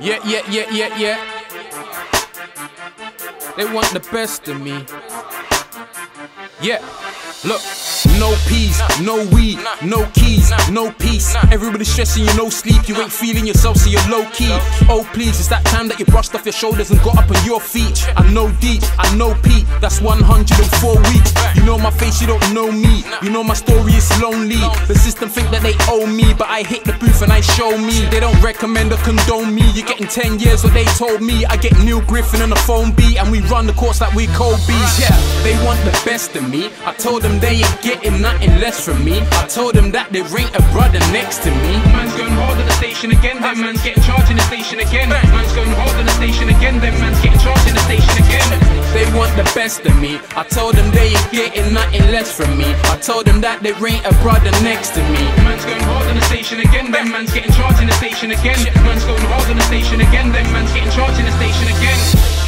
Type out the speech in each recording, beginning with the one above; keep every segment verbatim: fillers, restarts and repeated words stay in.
Yeah, yeah, yeah, yeah, yeah. They want the best of me. Yeah, look. No peas, no weed, no keys, no peace. Everybody's stressing you, no sleep. You ain't feeling yourself, so you're low key. Oh please, it's that time that you brushed off your shoulders and got up on your feet. I know deep, I know Pete. That's one hundred and four weeks. You know my face, you don't know me. You know my story is lonely. The system think that they owe me, but I hit the booth and I show me. They don't recommend or condone me. You're getting ten years, what they told me. I get Neil Griffin on a phone beat, and we run the course like we Kobe's. Yeah, they want the best of me. I told them they ain't getting nothing less from me. I told them that there ain't a brother next to me. Man's going hard at the station again, that man's getting charged in the station again. Man's going hard at the station again, that man's getting charged in the station again. They want the best of me. I told them they ain't getting nothing less from me. I told them that there ain't a brother next to me. Man's going hard at the station again, that man's getting charged in the station again. Man's going hard at the station again, that man's getting charged in the station again.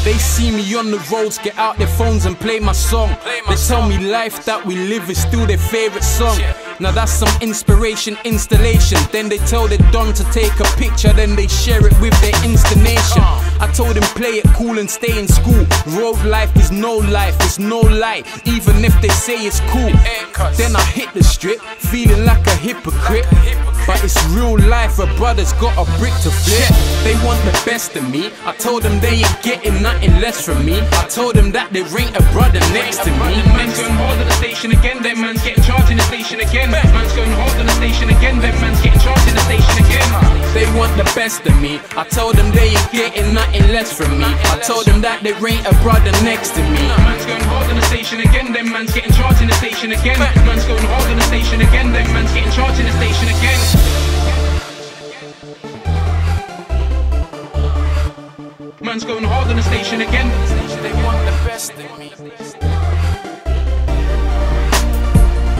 They see me on the roads, get out their phones and play my song. They tell me life that we live is still their favourite song. Now that's some inspiration, installation. Then they tell the Don to take a picture, then they share it with their intonation. I told him play it cool and stay in school. Road life is no life, it's no lie, even if they say it's cool. Then I hit the strip, feeling like a hypocrite. But it's real life, a brother's got a brick to flip. They want the best of me. I told them they ain't getting nothing less from me. I told them that there ain't a brother next to me. Man's going hard at the station again, that man's getting charged in the station again. Man's going hard at the station again, that man's getting charged in the station again. They want the best of me. I told them they ain't getting nothing less from me. I told them that there ain't a brother next to me. Man's going hard at the station again, that man's getting charged in the station again. Man's going hard at the station again, that man's getting charged in the station again. Man's going hard on the station again. They want the best of me.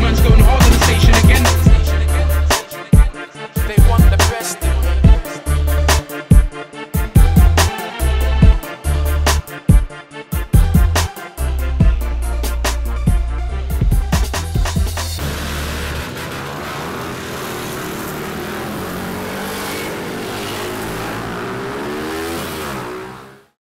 Man's going hard on the station again.